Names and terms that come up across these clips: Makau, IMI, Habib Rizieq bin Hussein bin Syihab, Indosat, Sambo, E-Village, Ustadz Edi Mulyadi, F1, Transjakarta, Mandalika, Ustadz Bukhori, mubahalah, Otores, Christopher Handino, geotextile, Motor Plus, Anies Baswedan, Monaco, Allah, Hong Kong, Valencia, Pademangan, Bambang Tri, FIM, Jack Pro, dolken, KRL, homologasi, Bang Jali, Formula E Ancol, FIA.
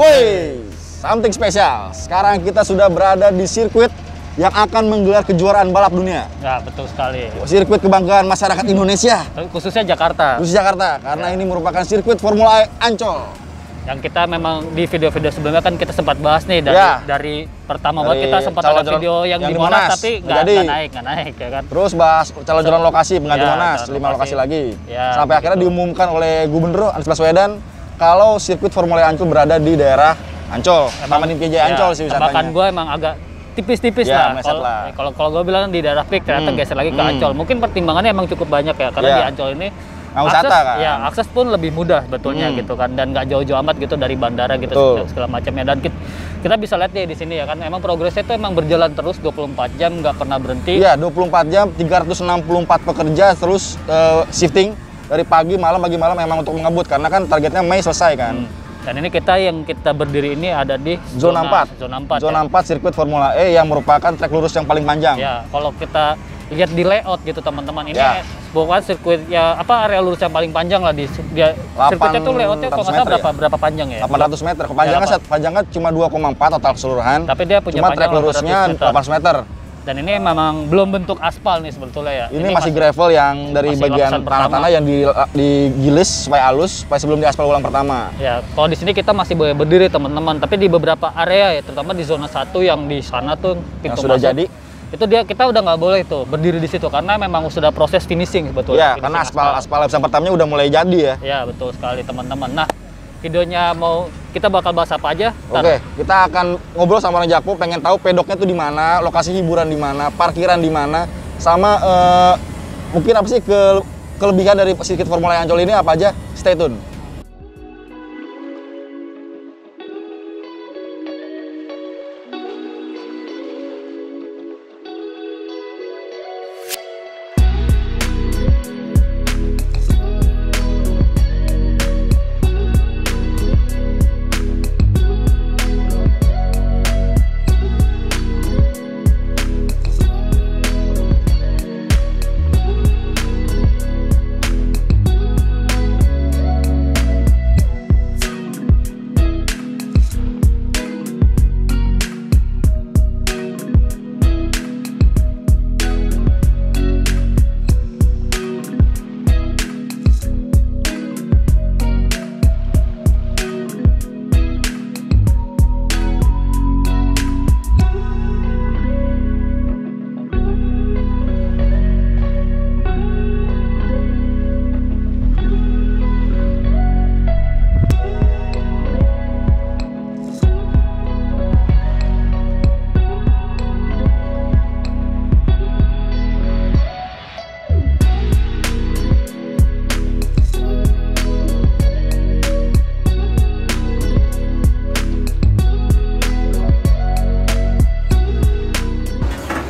Woi, something spesial. Sekarang kita sudah berada di sirkuit yang akan menggelar kejuaraan balap dunia. Ya, betul sekali. Sirkuit kebanggaan masyarakat Indonesia. Khususnya Jakarta. Khususnya Jakarta, karena ini merupakan sirkuit Formula E Ancol. Yang kita memang di video-video sebelumnya kan kita sempat bahas nih dari pertama banget kita sempat ada video yang di Monas tapi nggak naik ya kan. Terus bahas calon-calon lokasi pengganti Monas, 5 lokasi lagi. Ya, sampai akhirnya diumumkan oleh Gubernur Anies Baswedan kalau sirkuit Formula E Ancol berada di daerah Ancol. Taman IPJ Ancol sih wisatanya. Bahkan gue emang agak tipis-tipis lah. Kalau gue bilang di daerah Pik ternyata geser lagi ke Ancol. Mungkin pertimbangannya emang cukup banyak ya karena di Ancol ini akses, kan? Ya, akses pun lebih mudah betulnya gitu kan, dan nggak jauh-jauh amat gitu dari bandara gitu. Betul. Segala macamnya, dan kita bisa lihat ya di sini ya kan, emang progresnya itu emang berjalan terus 24 jam nggak pernah berhenti. Iya, 24 jam 364 pekerja terus shifting dari pagi malam memang untuk mengebut karena kan targetnya Mei selesai kan. Dan ini kita berdiri ini ada di zona 4 sirkuit Formula E yang merupakan trek lurus yang paling panjang. Ya, kalau kita lihat di layout gitu teman-teman, ini bukan sirkuit ya area lurus yang paling panjang lah dia sirkuitnya tuh layoutnya kalau nggak salah berapa panjang ya? 800 meter. Panjangnya cuma 2,4 total keseluruhan. Tapi dia punya trek lurusnya 800 meter. Dan ini memang belum bentuk aspal nih sebetulnya ya. Ini masih gravel yang dari bagian tanah yang digilis supaya halus, supaya sebelum diaspal ulang pertama. Ya, kalau di sini kita masih boleh berdiri teman-teman, tapi di beberapa area ya, terutama di zona 1 yang di sana tuh pintu masuk sudah jadi. Itu kita udah nggak boleh tuh berdiri di situ karena memang sudah proses finishing sebetulnya. Ya, finishing karena aspal lapisan pertamanya udah mulai jadi ya. Ya, betul sekali teman-teman. Nah, videonya kita bakal bahas apa aja? Oke, kita akan ngobrol sama orang Jack Pro, pengen tahu pedoknya tuh di mana, lokasi hiburan di mana, parkiran di mana, sama mungkin apa sih kelebihan dari sirkuit Formula E Ancol ini apa aja? Stay tune.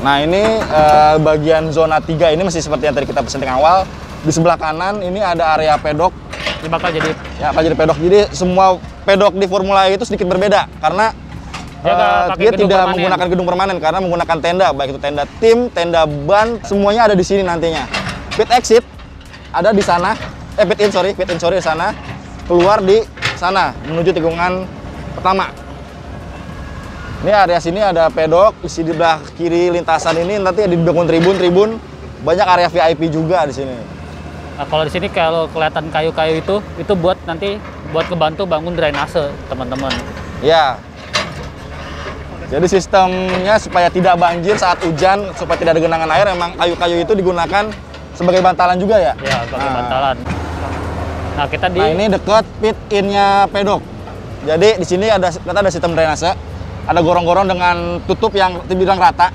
Nah, ini bagian zona 3 ini masih seperti yang tadi kita presenting awal. Di sebelah kanan ini ada area pedok. Ini bakal jadi pedok. Jadi semua pedok di Formula E itu sedikit berbeda karena dia tidak menggunakan gedung permanen karena menggunakan tenda, baik itu tenda tim, tenda ban, semuanya ada di sini nantinya. Pit exit ada di sana. Pit in sorry di sana. Keluar di sana menuju tikungan pertama. Ini area sini ada pedok, isi di belah kiri lintasan ini nanti ada dibangun tribun, banyak area VIP juga di sini. Nah, kalau di sini kalau kelihatan kayu-kayu itu buat nanti kebantu bangun drainase, teman-teman. Ya. Jadi sistemnya supaya tidak banjir saat hujan, supaya tidak ada genangan air, memang kayu-kayu itu digunakan sebagai bantalan juga ya. Ya, sebagai bantalan. Nah, ini dekat pit in-nya pedok. Jadi di sini ada sistem drainase. Ada gorong-gorong dengan tutup yang dibilang rata.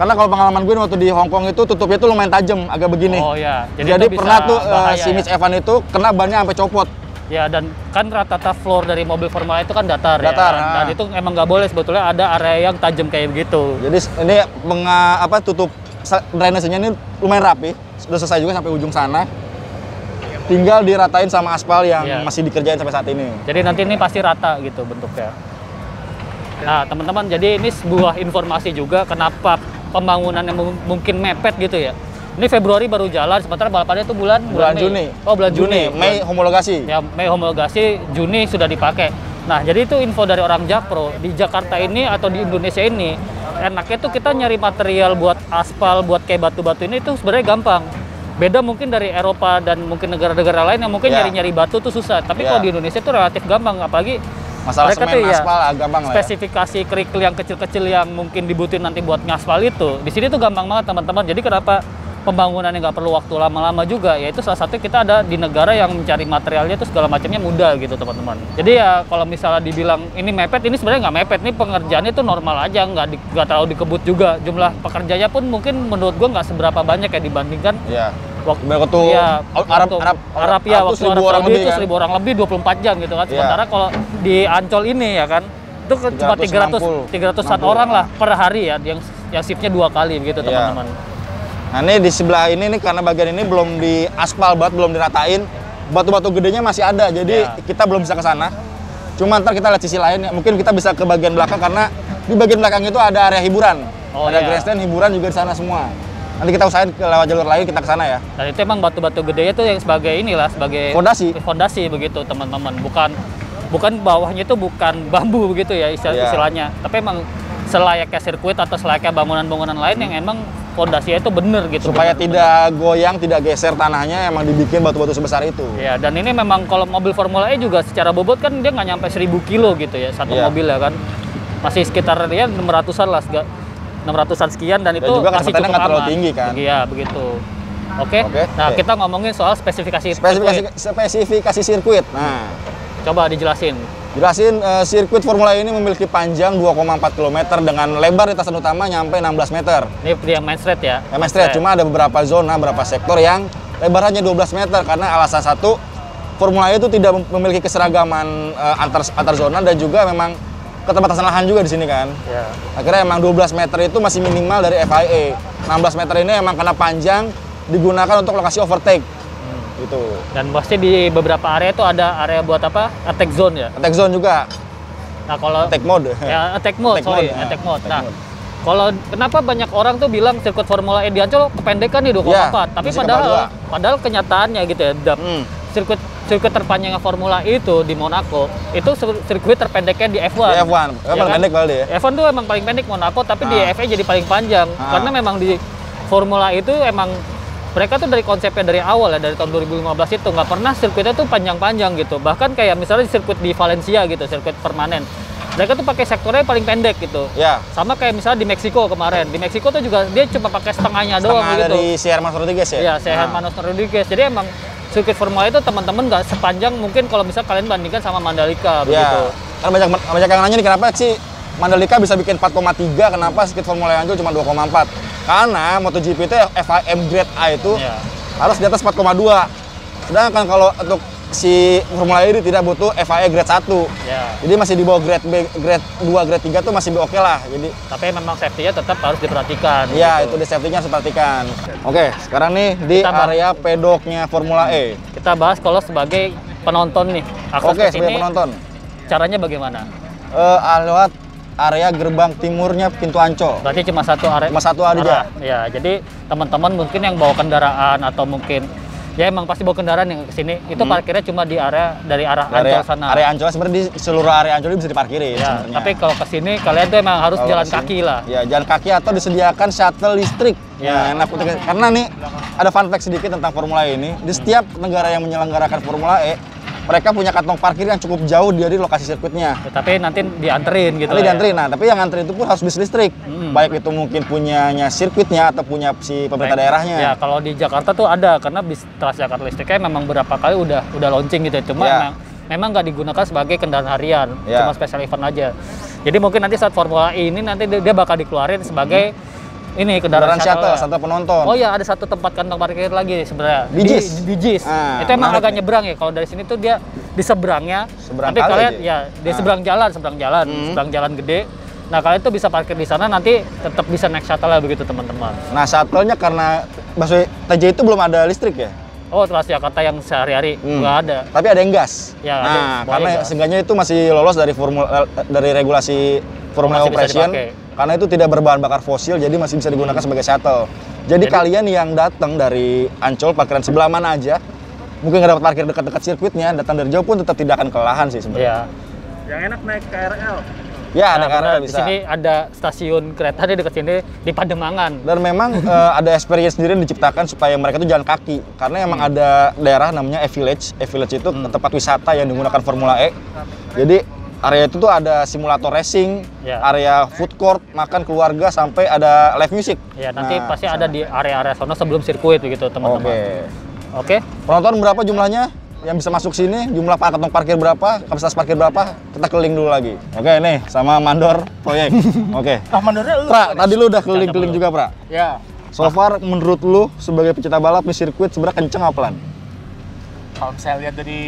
Karena kalau pengalaman gue waktu di Hong Kong itu tutupnya itu lumayan tajam, agak begini. Oh iya. Jadi pernah tuh si Miss Evan itu kena bannya sampai copot. Ya, dan kan rata-rata floor dari mobil Formula itu kan datar. Ya. Dan itu emang nggak boleh sebetulnya ada area yang tajam kayak begitu. Jadi ini tutup drainasenya ini lumayan rapi. Sudah selesai juga sampai ujung sana. Tinggal diratain sama aspal yang masih dikerjain sampai saat ini. Jadi nanti ini pasti rata gitu bentuknya. Nah, teman-teman, jadi ini sebuah informasi juga kenapa pembangunan yang mungkin mepet gitu ya. Ini Februari baru jalan, sementara balapannya itu bulan Juni. Oh, bulan Juni. Mei homologasi. Ya, Mei homologasi, Juni sudah dipakai. Nah, jadi itu info dari orang Jack Pro. Di Jakarta ini atau di Indonesia ini, enaknya tuh kita nyari material buat aspal, buat kayak batu-batu ini itu sebenarnya gampang. Beda mungkin dari Eropa dan mungkin negara-negara lain yang mungkin nyari-nyari batu tuh susah. Tapi kalau di Indonesia tuh relatif gampang, apalagi masalah mereka semen tuh aspal gampang lah. Spesifikasi kerikil yang kecil-kecil yang mungkin dibutuhin nanti buat ngaspal itu, di sini tuh gampang banget teman-teman. Jadi kenapa pembangunannya nggak perlu waktu lama-lama juga? Yaitu salah satu kita ada di negara yang mencari materialnya tuh segala macamnya mudah gitu teman-teman. Jadi ya kalau misalnya dibilang ini mepet, ini sebenarnya nggak mepet nih, pengerjaannya tuh normal aja, nggak terlalu dikebut juga. Jumlah pekerjanya pun mungkin menurut gua nggak seberapa banyak ya dibandingkan. Waktu itu ya, Arab ya, waktu Arab Saudi itu 1.000 orang lebih 24 jam gitu kan. Sementara kalau di Ancol ini ya kan, itu cuma 300-an orang lah per hari ya, yang shiftnya 2 kali gitu teman-teman. Nah ini di sebelah ini nih, karena bagian ini belum di aspal banget, belum diratain, batu-batu gedenya masih ada, jadi kita belum bisa ke sana. Cuma ntar kita lihat sisi lain, mungkin kita bisa ke bagian belakang karena di bagian belakang itu ada area hiburan, ada grandstand hiburan juga di sana semua. Nanti kita usahain lewat jalur lain kita ke sana ya. Dan itu emang batu-batu gedenya tuh yang sebagai inilah, sebagai fondasi begitu teman-teman. Bukan bawahnya itu bukan bambu begitu ya istilahnya. Tapi emang selayaknya sirkuit atau selayaknya bangunan-bangunan lain yang emang fondasinya itu bener gitu. Supaya tidak goyang, tidak geser tanahnya, emang dibikin batu-batu sebesar itu. Ya, dan ini memang kalau mobil Formula E juga secara bobot kan dia nggak nyampe 1.000 kilo gitu ya satu mobil ya kan. Masih sekitar ya 600-an lah, 600-an sekian, dan itu juga masih cukup aman. Terlalu tinggi kan? Iya, begitu. Oke. Nah, kita ngomongin soal spesifikasi sirkuit. Nah, coba dijelasin. Sirkuit Formula E ini memiliki panjang 2,4 km dengan lebar lintasan utama nyampe 16 meter. Ini yang main straight ya? Yang main straight, cuma ada beberapa zona, beberapa sektor yang lebarnya 12 meter karena alasan satu, Formula E itu tidak memiliki keseragaman antar zona dan juga memang keterbatasan lahan juga di sini kan. Akhirnya emang 12 meter itu masih minimal dari FIA. 16 meter ini emang karena panjang digunakan untuk lokasi overtake. Gitu. Dan pasti di beberapa area itu ada area buat apa? Attack zone ya. Attack zone juga. Nah, kalau attack mode. Ya, attack mode. Nah, kalau kenapa banyak orang tuh bilang sirkuit Formula E di Ancol kependekan nih 2,4, tapi padahal kenyataannya gitu ya. Sirkuit terpanjangnya Formula E itu di Monaco, itu sirkuit terpendeknya di F1. Di F1, ya paling pendek kali ya. F1 tuh emang paling pendek Monaco, tapi di FIA jadi paling panjang. Karena memang di Formula E itu emang mereka tuh dari konsepnya dari awal ya, dari tahun 2015 itu nggak pernah sirkuitnya tuh panjang-panjang gitu. Bahkan kayak misalnya sirkuit di Valencia gitu, sirkuit permanen. Mereka tuh pakai sektornya paling pendek gitu. Sama kayak misalnya di Meksiko kemarin. Di Meksiko tuh juga dia cuma pakai setengahnya doang gitu. Setengah dari Hermanos Rodriguez ya? Iya, Hermanos Rodriguez. Jadi emang sirkuit Formula itu teman-teman nggak sepanjang mungkin kalau misal kalian bandingkan sama Mandalika begitu. Karena banyak yang nanya nih kenapa sih Mandalika bisa bikin 4,3, kenapa sirkuit Formula E Ancol cuma 2,4? Karena MotoGP itu FIM grade A itu harus di atas 4,2. Sedangkan kalau untuk si Formula E ini tidak butuh FIA grade 1. Jadi masih di bawah grade B, grade 2, grade 3 tuh masih oke lah. Jadi tapi memang safety-nya tetap harus diperhatikan. Iya, gitu. Itu safety-nya harus diperhatikan. Oke, sekarang nih di area pedoknya Formula E. Kita bahas kalau sebagai penonton nih. Oke, sebagai penonton. Caranya bagaimana? Lewat area gerbang timurnya pintu Ancol. Berarti cuma satu area. Cuma satu area. Ya, jadi teman-teman mungkin yang bawa kendaraan atau mungkin ya emang pasti bawa kendaraan yang kesini, itu parkirnya cuma di area dari arah Ancol sana. Area Ancol sebenarnya di seluruh area Ancol bisa diparkirin. Tapi kalau kesini kalian tuh emang harus jalan kaki lah. Ya, jalan kaki atau disediakan shuttle listrik. Enak karena nih ada fun fact sedikit tentang Formula E ini. Di setiap negara yang menyelenggarakan Formula E, mereka punya kantong parkir yang cukup jauh dari lokasi sirkuitnya. Tapi nanti dianterin gitu. Nanti dianterin. Nah, tapi yang nganterin itu pun harus bis listrik. Baik itu mungkin punyanya sirkuitnya atau punya si pemerintah daerahnya. Ya, kalau di Jakarta tuh ada karena bis Transjakarta listriknya memang berapa kali udah launching gitu. Cuma memang nggak digunakan sebagai kendaraan harian, cuma special event aja. Jadi mungkin nanti saat Formula E ini nanti dia bakal dikeluarin sebagai ini kendaraan shuttle penonton. Oh ya, ada satu tempat kantong parkir lagi sebenarnya. Di JIS. Itu emang agak nyebrang ya. Kalau dari sini tuh dia di seberangnya. Nanti kalian di seberang jalan, seberang jalan gede. Nah, kalian tuh bisa parkir di sana, nanti tetap bisa naik shuttle lah begitu teman-teman. Nah, shuttle-nya karena maksudnya TJ itu belum ada listrik ya? Oh, Transjakarta yang sehari-hari nggak ada. Tapi ada yang gas. Ya, karena seenggaknya itu masih lolos dari regulasi Formula Operation. Karena itu tidak berbahan bakar fosil, jadi masih bisa digunakan sebagai shuttle. Jadi kalian yang datang dari Ancol, parkiran sebelah mana aja, mungkin nggak dapat parkir dekat-dekat sirkuitnya, datang dari jauh pun tetap tidak akan kelelahan sih sebenarnya. Yang enak naik KRL. Ya, nah, karena di sini ada stasiun kereta di dekat sini di Pademangan. Dan memang ada experience sendiri yang diciptakan supaya mereka tuh jalan kaki. Karena emang ada daerah namanya E-Village. E-Village itu tempat wisata yang digunakan Formula E. Jadi area itu tuh ada simulator racing, area food court, makan keluarga, sampai ada live music. Ya, nanti pasti ada di area-area sono sebelum sirkuit begitu, teman-teman. Oke. Oke. Penonton berapa jumlahnya? Yang bisa masuk sini, jumlah kantong parkir berapa, kapasitas parkir berapa, kita keliling dulu lagi. Oke, nih sama mandor proyek. Oke. Nah, mandornya lu. Pra, tadi lu udah keliling-keliling juga, Pra? Ya. So far, menurut lu sebagai pecinta balap di sirkuit sebenarnya kenceng apa pelan? Kalau saya lihat dari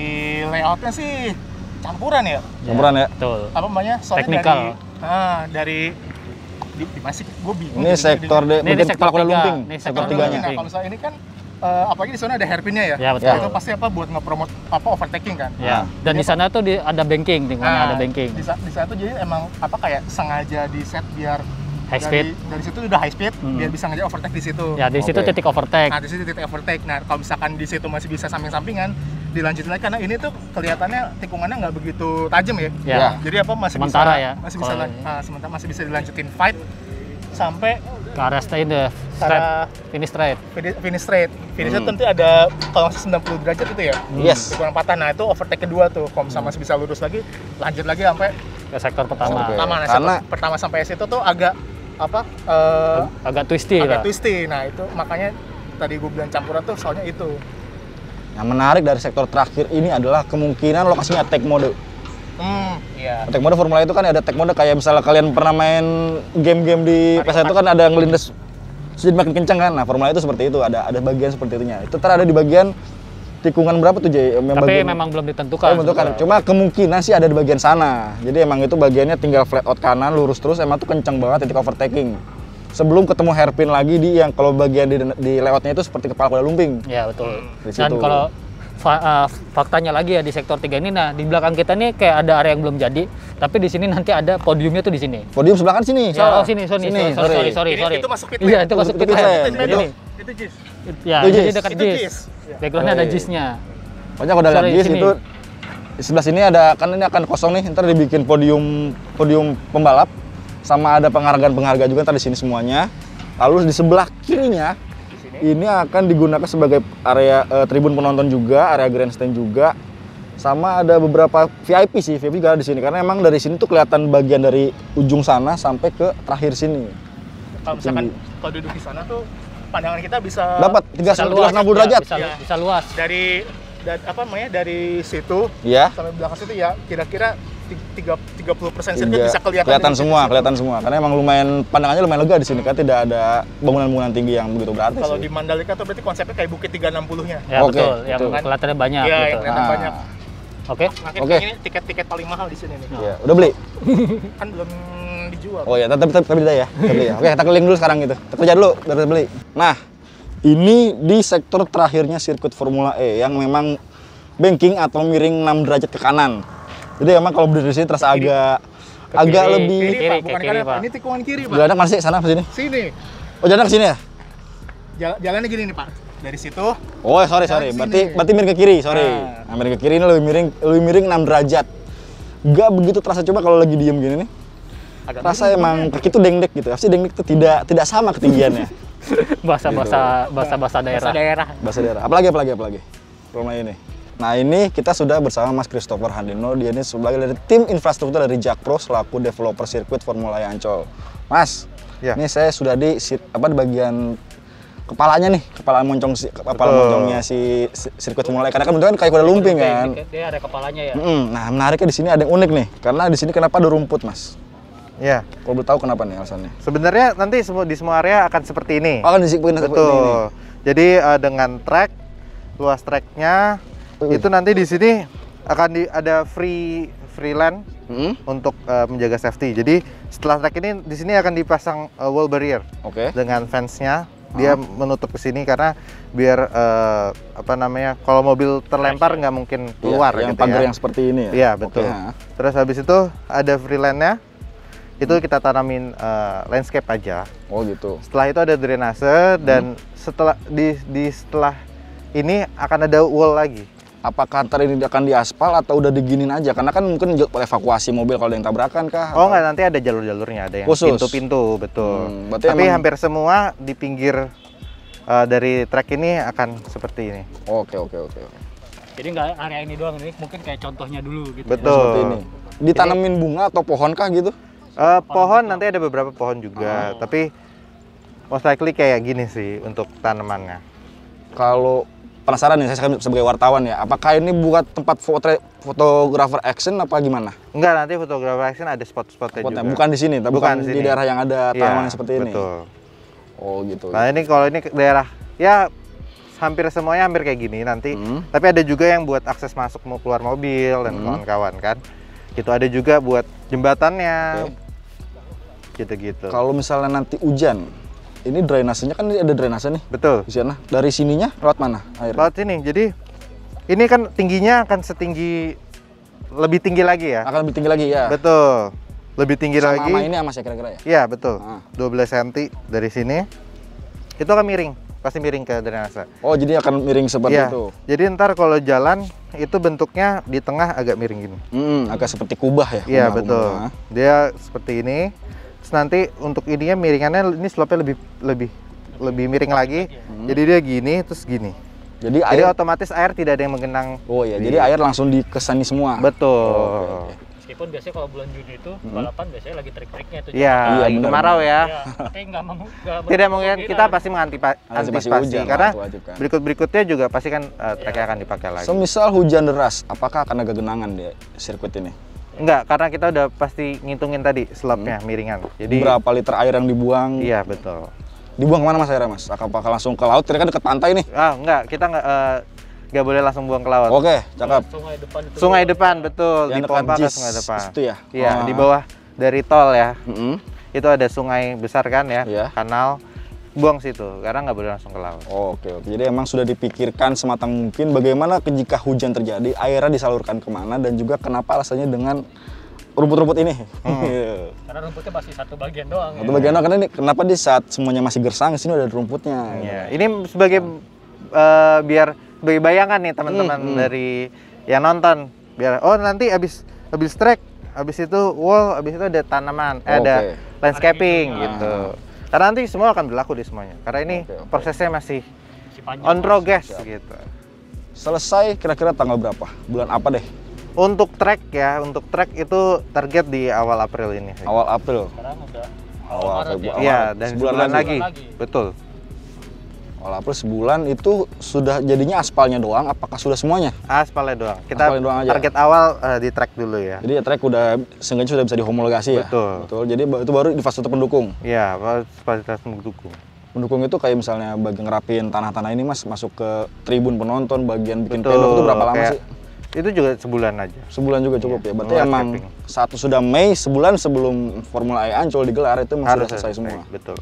layoutnya sih campuran ya. Campuran ya. Betul. Apa namanya? Teknikal. Nah, dari masih gue bingung. Ini sektor D, mungkin kepala kuda lumping. Sektor 3-nya. Kalau saya ini kan apalagi di sana ada hairpinnya ya, betul. Itu pasti apa buat ngepromote apa overtaking kan. Ya. Dan di sana tuh ada banking, ada banking. Di sana tuh jadi emang apa kayak sengaja di set biar high speed. Dari situ udah high speed, biar bisa ngejar overtake di situ. Ya, di situ titik overtake. Nah, di situ titik overtake. Nah, kalau misalkan di situ masih bisa samping-sampingan, dilanjutin lagi karena ini tuh kelihatannya tikungannya nggak begitu tajam ya. Jadi apa masih sementara bisa, masih bisa sementara masih bisa dilanjutin fight sampai ke arah finish straight. Finishnya tentu ada kalau 90 derajat itu ya. Kurang patah. Nah, itu overtake kedua tuh. Kalau misalnya masih bisa lurus lagi, lanjut lagi sampai ke sektor pertama. Nah, karena sektor pertama sampai situ tuh agak apa? Agak twisty lah. Agak twisty. Nah, itu makanya tadi gue bilang campuran tuh soalnya itu. Yang menarik dari sektor terakhir ini adalah kemungkinan lokasinya attack mode. Attack mode Formula itu kan ada attack mode kayak misalnya kalian pernah main game-game di PS1 itu kan ada ngelindes jadi makin kencang kan. Nah, Formula itu seperti itu, ada bagian seperti itunya. Itu terada di bagian tikungan berapa tuh, Jay? Tapi memang belum ditentukan. Cuma kemungkinan sih ada di bagian sana. Jadi emang itu bagiannya tinggal flat out kanan lurus terus, emang tuh kencang banget titik overtaking. Sebelum ketemu hairpin lagi di yang kalau bagian di lewatnya itu seperti kepala kuda lumping. Ya, betul. Dan kalau faktanya lagi ya di sektor 3 ini, nah di belakang kita nih kayak ada area yang belum jadi, tapi di sini nanti ada podiumnya tuh di sini. Podium sebelah kan sini. Ya, sorry. Itu masuk pit lane. Iya, itu masuk pit lane. Itu jis. Ya, jadi dekat jis. Backgroundnya ada jisnya. Pokoknya kalau ada jis itu di sebelah sini ada, kan ini akan kosong nih, ntar dibikin podium pembalap sama ada penghargaan juga ntar di sini semuanya. Lalu di sebelah kirinya ini akan digunakan sebagai area tribun penonton juga, area grandstand juga, sama ada beberapa VIP sih, VIP juga ada di sini. Karena emang dari sini tuh kelihatan bagian dari ujung sana sampai ke terakhir sini. Kalau misalkan kalau duduk di sana tuh pandangan kita bisa dapat 360 derajat. Bisa luas. Dari apa namanya dari situ sampai belakang situ ya kira-kira 30% sirkuit bisa kelihatan semua. Karena emang lumayan pandangannya lumayan lega di sini kan tidak ada bangunan-bangunan tinggi yang begitu berarti. Kalau di Mandalika tuh berarti konsepnya kayak bukit 360-nya. Ya, betul. Yang kelihatannya banyak gitu. Banyak. Oke. Ini tiket-tiket paling mahal di sini nih. Iya, udah beli? Kan belum dijual. Oh iya, tapi udah ya. Oke, kita keliling dulu sekarang gitu. Kita kerja dulu baru beli. Nah, ini di sektor terakhirnya sirkuit Formula E yang memang banking atau miring 6 derajat ke kanan. Jadi emang kalau berdiri di sini terasa agak lebih kiri, bukan kanan. Ini tikungan kiri, Pak. Jalannya masih sana ke sini. Sini. Oh, jalannya ke sini ya? Jalannya gini nih, Pak. Dari situ. Oh, sorry. Berarti miring ke kiri, sorry. Nah, miring ke kiri ini lebih miring 6 derajat. Enggak begitu terasa coba kalau lagi diem gini nih. Terasa emang kaki tuh dengdek gitu. Pasti dengdek tuh tidak sama ketinggiannya. Bahasa daerah. Apalagi? Formula ini. Nah, ini kita sudah bersama Mas Christopher Handino. Dia ini sebagai dari tim infrastruktur dari Jack Pro selaku developer sirkuit Formula E Ancol. Mas, ini saya sudah di bagian kepalanya nih, kepala moncongnya si sirkuit Formula E. Karena kan bentuknya kayak kuda lumping kan. Dia ada kepalanya ya. Nah, menariknya di sini ada yang unik nih. Karena di sini kenapa ada rumput, Mas? Ya. Kalau boleh tahu kenapa nih alasannya? Sebenarnya nanti di semua area akan seperti ini. Akan disiplin seperti ini. Jadi dengan track, luas tracknya itu nanti di sini akan ada free land untuk menjaga safety. Jadi setelah track ini di sini akan dipasang wall barrier dengan fence-nya. Dia menutup ke sini karena biar apa namanya kalau mobil terlempar nggak mungkin keluar. Yang pagar yang seperti ini ya. Iya, betul. Terus habis itu ada free land-nya. Itu kita tanamin landscape aja. Oh gitu. Setelah itu ada drainase dan setelah ini akan ada wall lagi. apakah antar ini akan diaspal atau udah diginin aja? Karena kan mungkin evakuasi mobil kalau ada yang tabrakan kah? Oh nggak, nanti ada jalur-jalurnya, ada yang pintu-pintu, betul. Tapi hampir semua di pinggir dari track ini akan seperti ini. Oke. Jadi nggak area ini doang nih, mungkin kayak contohnya dulu gitu. Betul. Ya? Ditanamin bunga atau pohon kah gitu? Pohon, nanti ada beberapa pohon juga, tapi most likely kayak gini sih untuk tanamannya. Kalau penasaran nih, saya sebagai wartawan ya, apakah ini buat tempat fotografer action apa gimana? Enggak, nanti fotografer action ada spot-spotnya juga. Bukan di sini, tapi bukan di daerah yang ada tanaman seperti ini. Betul. Oh gitu. Nah ini kalau ini daerah, ya hampir semuanya hampir kayak gini nanti. Tapi ada juga yang buat akses masuk mau keluar mobil dan kawan-kawan kan. Gitu, ada juga buat jembatannya. Gitu-gitu. Kalau misalnya nanti hujan, ini drainasenya kan ada drainase nih. Betul. Di sana. Dari sininya lewat mana airnya? Lewat sini. Jadi ini kan tingginya akan setinggi, lebih tinggi lagi ya. Akan lebih tinggi lagi ya. Betul. Lebih tinggi sama lagi. Sama ini ya Mas ya kira-kira ya? Iya, betul. 12 cm dari sini. Itu akan miring, pasti miring ke drainase. Oh, jadi akan miring seperti itu. Jadi ntar kalau jalan itu bentuknya di tengah agak miring gini. Agak seperti kubah ya. Iya, betul. Dia seperti ini. Terus nanti untuk ininya miringannya ini slope-nya lebih miring lagi. Jadi dia gini terus gini. Jadi air otomatis air tidak ada yang menggenang. Oh iya, jadi air langsung dikesani semua. Betul. Meskipun biasanya kalau bulan Juni itu balapan biasanya lagi trik-triknya itu. Iya, kemarau ya. Tapi nggak mau. Tidak mungkin kita pasti mengantisipasi karena berikut-berikutnya juga pasti kan treknya akan dipakai lagi. Semisal hujan deras, apakah akan ada genangan di sirkuit ini? Enggak, karena kita udah pasti ngitungin tadi slope-nya, miringan. Jadi berapa liter air yang dibuang? Iya, betul. Dibuang kemana Mas airnya, Mas? Apakah langsung ke laut? Kira-kira dekat pantai nih? Ah, enggak, kita nggak boleh langsung buang ke laut. Oke, cakep. Sungai depan itu. Sungai depan, betul. Dipompa ke sungai depan. Itu ya? Iya, di bawah dari tol ya. Itu ada sungai besar kan ya, kanal. Buang situ, karena nggak boleh langsung ke laut. Oke. Jadi emang sudah dipikirkan sematang mungkin bagaimana jika hujan terjadi, airnya disalurkan kemana dan juga kenapa alasannya dengan rumput-rumput ini. Karena rumputnya masih satu bagian doang. Satu bagian doang, karena ini kenapa di saat semuanya masih gersang, di sini udah ada rumputnya. Ini sebagai sebagai bayangan nih teman-teman dari yang nonton. Biar nanti habis trek, habis itu wall, habis itu ada tanaman, ada landscaping gitu. Karena nanti semua akan berlaku di semuanya. Karena ini prosesnya masih on progress gitu. Selesai kira-kira tanggal berapa? Bulan apa deh? Untuk track ya, untuk track itu target di awal April ini. Awal April? Sekarang udah awal Maret ya? Iya, dan sebulan lagi. Betul. Awal April sebulan itu sudah jadinya aspalnya doang, apakah sudah semuanya? Aspalnya doang. Kita aspalnya doang aja. Target awal di track dulu ya. Jadi ya track udah, seenggaknya sudah bisa dihomologasi ya? Betul. Jadi itu baru di fasilitas pendukung? Iya, fasilitas pendukung. Pendukung itu kayak misalnya bagian ngerapin tanah-tanah ini Mas, masuk ke tribun penonton, bagian bikin pedok itu berapa lama sih? Itu juga sebulan aja. Sebulan juga cukup ya? Berarti emang satu sudah Mei, sebulan sebelum Formula E Ancol digelar itu sudah selesai semua? Betul.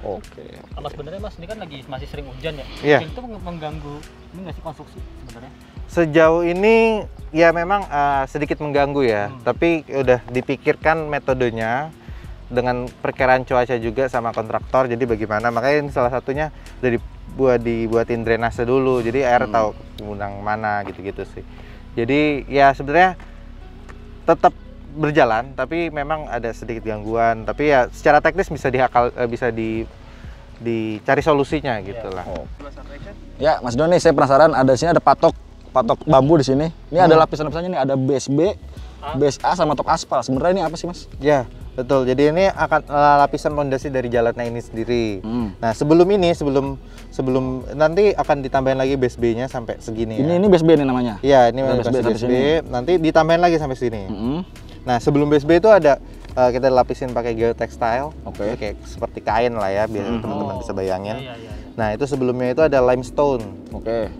Oke. Sebenarnya Mas, ini kan lagi masih sering hujan ya? Itu mengganggu, ini nggak sih konstruksi sebenarnya? Sejauh ini ya memang sedikit mengganggu ya, tapi udah dipikirkan metodenya dengan perkiraan cuaca juga sama kontraktor, jadi bagaimana, makanya ini salah satunya udah dibuatin drainase dulu, jadi air tahu mengundang mana gitu-gitu sih. Jadi ya sebenarnya tetap berjalan, tapi memang ada sedikit gangguan, tapi ya secara teknis bisa dicari solusinya gitulah. Ya Mas Doni, saya penasaran, ada sini ada patok bambu di sini. Ini ada lapisan-lapisannya nih, ada base B, base A sama tok aspal. Sebenarnya ini apa sih Mas? Ya betul. Jadi ini akan lapisan fondasi dari jalannya ini sendiri. Nah sebelum nanti akan ditambahin lagi base B-nya sampai segini. Ini base B ini namanya. Iya, ini base B. Nanti ditambahin lagi sampai sini. Nah sebelum base B itu ada kita lapisin pakai geotextile, kayak seperti kain lah ya, biar teman-teman bisa bayangin. Nah itu sebelumnya itu ada limestone,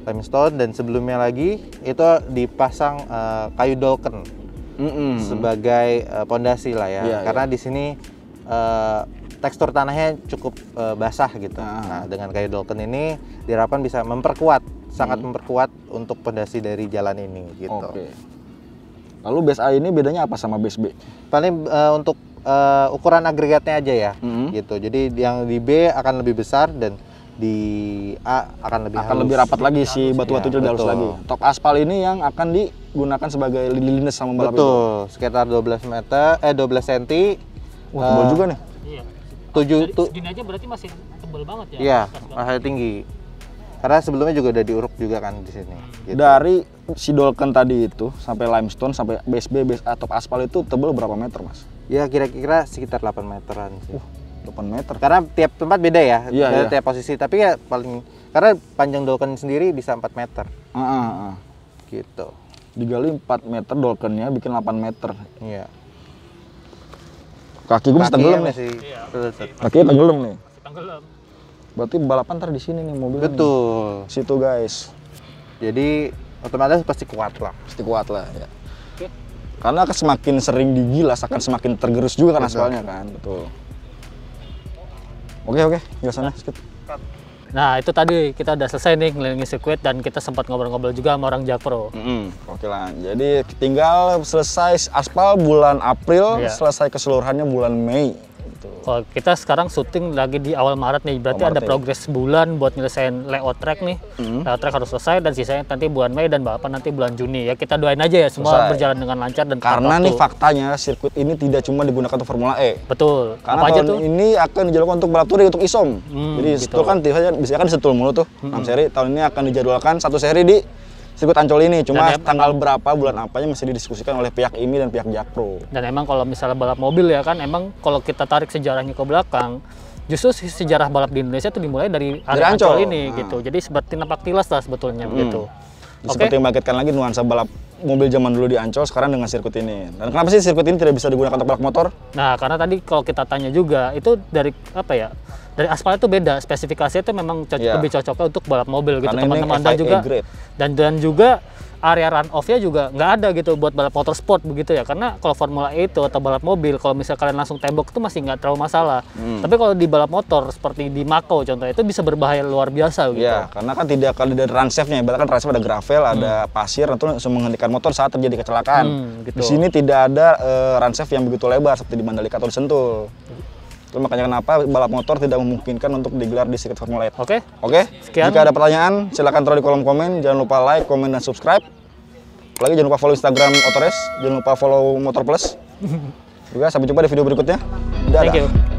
limestone, dan sebelumnya lagi itu dipasang kayu dolken sebagai pondasi lah ya, karena di sini tekstur tanahnya cukup basah gitu. Nah dengan kayu dolken ini diharapkan bisa memperkuat, sangat memperkuat untuk pondasi dari jalan ini gitu. Lalu base A ini bedanya apa sama base B? Paling untuk ukuran agregatnya aja ya, gitu. Jadi yang di B akan lebih besar dan di A akan lebih rapat lagi si batu-batu ya, halus lagi. Tok aspal ini yang akan digunakan sebagai lines sama pembalap. Betul, itu sekitar 12 cm. Wah, tebal juga nih. Iya. 7 tuh. Segini aja berarti masih tebal banget ya. Iya, masih tinggi. Karena sebelumnya juga udah diuruk juga kan di sini. Gitu. Dari si dolken tadi itu sampai limestone sampai base B, base A, top aspal itu tebal berapa meter, Mas? Ya kira-kira sekitar 8 meteran sih. 8 meter. Karena tiap tempat beda ya, iya. Tiap posisi. Tapi ya paling karena panjang dolken sendiri bisa 4 meter. Gitu. Digali 4 meter dolkennya bikin 8 meter. Iya. Kaki gue masih tenggelam nih. Iya, kaki tenggelam nih. Masih tenggelam. Berarti balapan ntar di sini nih mobilnya. Betul. Nih. Situ guys. Jadi otomatis pasti kuat lah. Pasti kuat lah ya. Oke. Karena semakin sering digilas akan semakin tergerus juga kan aspalnya kan. Betul. Oke oke, jelasannya sedikit. Nah itu tadi kita udah selesai nih ngelilingi sirkuit dan kita sempat ngobrol-ngobrol juga sama orang Jack Pro. Oke lah, jadi tinggal selesai aspal bulan April, selesai keseluruhannya bulan Mei. Kalau kita sekarang syuting lagi di awal Maret nih, berarti ada progres bulan buat nyelesain layout track nih. Layout track harus selesai dan sisanya nanti bulan Mei dan balapan nanti bulan Juni ya. Kita doain aja ya semua berjalan dengan lancar dan karena nih faktanya sirkuit ini tidak cuma digunakan untuk Formula E. Betul. Karena apa aja tuh? Ini akan dijadwalkan untuk balap touring untuk ISOM. Jadi Sentul kan biasanya kan Sentul mulu tuh. 6 seri tahun ini akan dijadwalkan 1 seri di sirkuit Ancol ini, cuma tanggal berapa, bulan apanya masih didiskusikan oleh pihak IMI dan pihak Jack Pro. Dan emang kalau misalnya balap mobil ya kan, emang kalau kita tarik sejarahnya ke belakang, justru sejarah balap di Indonesia itu dimulai dari area Ancol ini gitu. Jadi seperti napak tilas lah sebetulnya gitu. Seperti membangkitkan lagi nuansa balap mobil zaman dulu di Ancol sekarang dengan sirkuit ini. Dan kenapa sih sirkuit ini tidak bisa digunakan untuk balap motor? Nah, karena tadi kalau kita tanya juga, itu dari apa ya? Dari aspal itu beda, spesifikasinya itu memang lebih cocoknya untuk balap mobil gitu teman-teman. Dan juga dan juga area runoff-nya juga nggak ada gitu buat balap motorsport begitu ya, karena kalau Formula E itu atau balap mobil kalau misal kalian langsung tembok itu masih nggak terlalu masalah. Tapi kalau di balap motor seperti di Makau contohnya itu bisa berbahaya luar biasa gitu. Iya, karena kan tidak kalau ada transefnya, bahkan transef ada gravel, ada pasir, itu langsung menghentikan motor saat terjadi kecelakaan. Di sini tidak ada transef yang begitu lebar seperti di Mandalika atau di Sentul. Itu makanya kenapa balap motor tidak memungkinkan untuk digelar di sirkuit Formula E. Oke. Oke. Sekian. Jika ada pertanyaan, silahkan taruh di kolom komen. Jangan lupa like, komen, dan subscribe. Apalagi jangan lupa follow Instagram Otores. Jangan lupa follow Motor Plus. Juga sampai jumpa di video berikutnya. Dadah. Thank you.